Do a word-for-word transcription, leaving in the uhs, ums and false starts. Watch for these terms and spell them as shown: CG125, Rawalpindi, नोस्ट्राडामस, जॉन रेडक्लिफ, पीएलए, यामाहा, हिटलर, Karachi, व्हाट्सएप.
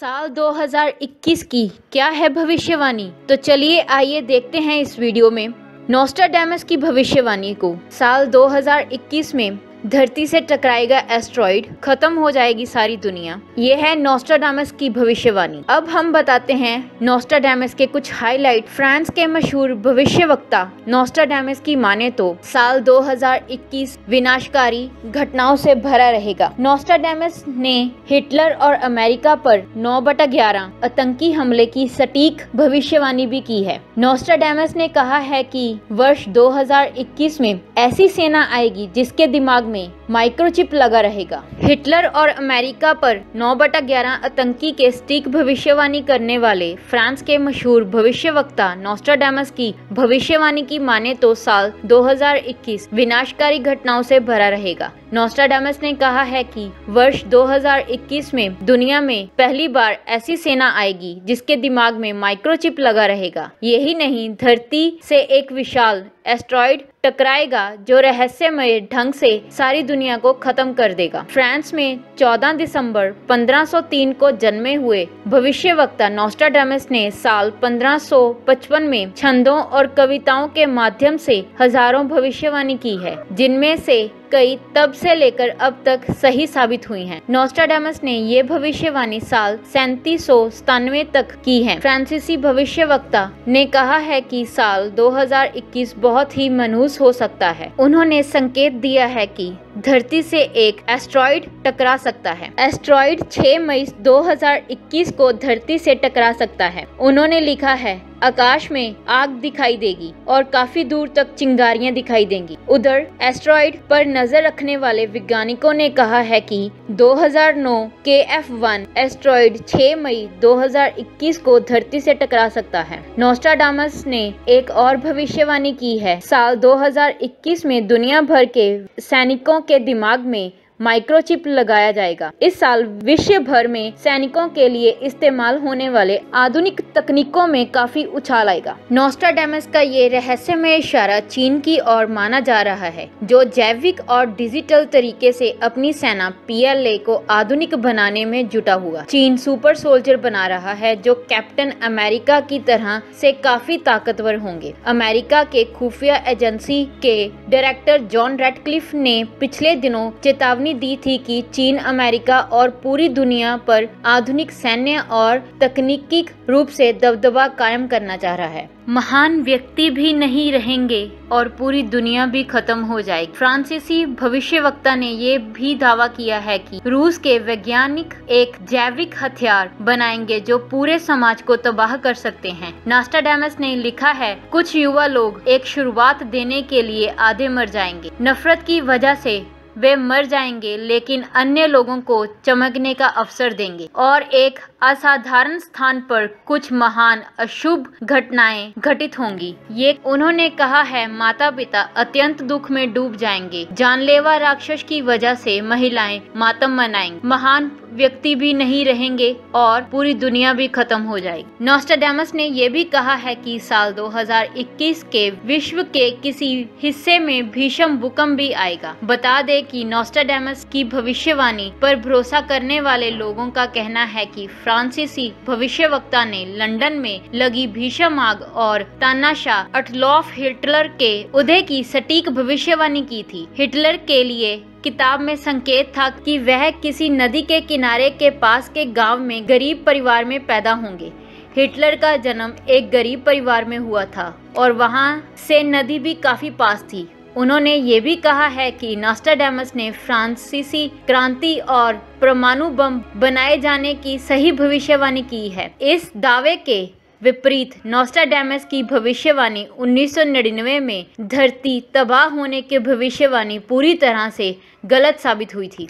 साल दो हज़ार इक्कीस की क्या है भविष्यवाणी। तो चलिए आइए देखते हैं इस वीडियो में नोस्ट्राडामस की भविष्यवाणी को। साल दो हज़ार इक्कीस में धरती से टकराएगा एस्ट्रॉइड, खत्म हो जाएगी सारी दुनिया। ये है नोस्ट्राडामस की भविष्यवाणी। अब हम बताते हैं नोस्ट्राडामस के कुछ हाईलाइट। फ्रांस के मशहूर भविष्यवक्ता नोस्ट्राडामस की माने तो साल दो हज़ार इक्कीस विनाशकारी घटनाओं से भरा रहेगा। नोस्ट्राडामस ने हिटलर और अमेरिका पर नौ बटा ग्यारह आतंकी हमले की सटीक भविष्यवाणी भी की है। नोस्ट्राडामस ने कहा है कि वर्ष दो हज़ार इक्कीस में ऐसी सेना आएगी जिसके दिमाग में माइक्रोचिप लगा रहेगा। हिटलर और अमेरिका पर नौ बटा ग्यारह आतंकी के सटीक भविष्यवाणी करने वाले फ्रांस के मशहूर भविष्यवक्ता नोस्ट्राडामस की भविष्यवाणी की माने तो साल दो हज़ार इक्कीस विनाशकारी घटनाओं से भरा रहेगा। नोस्ट्राडामस ने कहा है कि वर्ष दो हज़ार इक्कीस में दुनिया में पहली बार ऐसी सेना आएगी जिसके दिमाग में माइक्रोचिप लगा रहेगा। यही नहीं, धरती से एक विशाल एस्ट्रॉइड टकराएगा जो रहस्यमय ढंग से सारी दुनिया को खत्म कर देगा। फ्रांस में चौदह दिसंबर पंद्रह सौ तीन को जन्मे हुए भविष्यवक्ता नोस्ट्राडामस ने साल पंद्रह सौ पचपन में छंदों और कविताओं के माध्यम से हजारों भविष्यवाणी की है, जिनमें से कई तब से लेकर अब तक सही साबित हुई हैं। नोस्ट्राडामस ने ये भविष्यवाणी साल सैतीस सौ सतानवे तक की है। फ्रांसीसी भविष्यवक्ता ने कहा है कि साल दो हज़ार इक्कीस बहुत ही मनहूस हो सकता है। उन्होंने संकेत दिया है कि धरती से एक एस्ट्रॉइड टकरा सकता है। एस्ट्रॉइड छह मई दो हज़ार इक्कीस को धरती से टकरा सकता है। उन्होंने लिखा है, आकाश में आग दिखाई देगी और काफी दूर तक चिंगारियां दिखाई देंगी। उधर एस्ट्रॉइड पर नजर रखने वाले वैज्ञानिकों ने कहा है कि दो हज़ार नौ के एफ वन एस्ट्रॉइड छह मई दो हज़ार इक्कीस को धरती से टकरा सकता है। नोस्ट्राडामस ने एक और भविष्यवाणी की है। साल दो हज़ार इक्कीस में दुनिया भर के सैनिकों के दिमाग में माइक्रोचिप लगाया जाएगा। इस साल विश्व भर में सैनिकों के लिए इस्तेमाल होने वाले आधुनिक तकनीकों में काफी उछाल आएगा। नोस्ट्राडामस का ये रहस्यमय इशारा चीन की ओर माना जा रहा है, जो जैविक और डिजिटल तरीके से अपनी सेना पीएलए को आधुनिक बनाने में जुटा हुआ। चीन सुपर सोल्जर बना रहा है जो कैप्टन अमेरिका की तरह से काफी ताकतवर होंगे। अमेरिका के खुफिया एजेंसी के डायरेक्टर जॉन रेडक्लिफ ने पिछले दिनों चेतावनी दी थी कि चीन अमेरिका और पूरी दुनिया पर आधुनिक सैन्य और तकनीकी रूप से दबदबा कायम करना चाह रहा है। महान व्यक्ति भी नहीं रहेंगे और पूरी दुनिया भी खत्म हो जाएगी। फ्रांसीसी भविष्यवक्ता ने ये भी दावा किया है कि रूस के वैज्ञानिक एक जैविक हथियार बनाएंगे जो पूरे समाज को तबाह कर सकते हैं। नोस्ट्राडामस ने लिखा है, कुछ युवा लोग एक शुरुआत देने के लिए आधे मर जाएंगे। नफरत की वजह से वे मर जाएंगे, लेकिन अन्य लोगों को चमकने का अवसर देंगे और एक असाधारण स्थान पर कुछ महान अशुभ घटनाएं घटित होंगी। ये उन्होंने कहा है, माता पिता अत्यंत दुख में डूब जाएंगे। जानलेवा राक्षस की वजह से महिलाएं मातम मनाएंगी। महान व्यक्ति भी नहीं रहेंगे और पूरी दुनिया भी खत्म हो जाएगी। नोस्ट्राडामस ने यह भी कहा है कि साल दो हज़ार इक्कीस के विश्व के किसी हिस्से में भीषण भूकंप भी आएगा। बता दें कि नोस्ट्राडामस की भविष्यवाणी पर भरोसा करने वाले लोगों का कहना है कि फ्रांसीसी भविष्यवक्ता ने लंदन में लगी भीषण आग और तानाशाह अडोल्फ हिटलर के उदय की सटीक भविष्यवाणी की थी। हिटलर के लिए किताब में संकेत था कि वह किसी नदी के किनारे के पास के गांव में गरीब परिवार में पैदा होंगे। हिटलर का जन्म एक गरीब परिवार में हुआ था और वहां से नदी भी काफी पास थी। उन्होंने ये भी कहा है कि नोस्ट्राडामस ने फ्रांसीसी क्रांति और परमाणु बम बनाए जाने की सही भविष्यवाणी की है। इस दावे के विपरीत नोस्ट्राडामस की भविष्यवाणी उन्नीस सौ निन्यानवे में धरती तबाह होने की भविष्यवाणी पूरी तरह से गलत साबित हुई थी।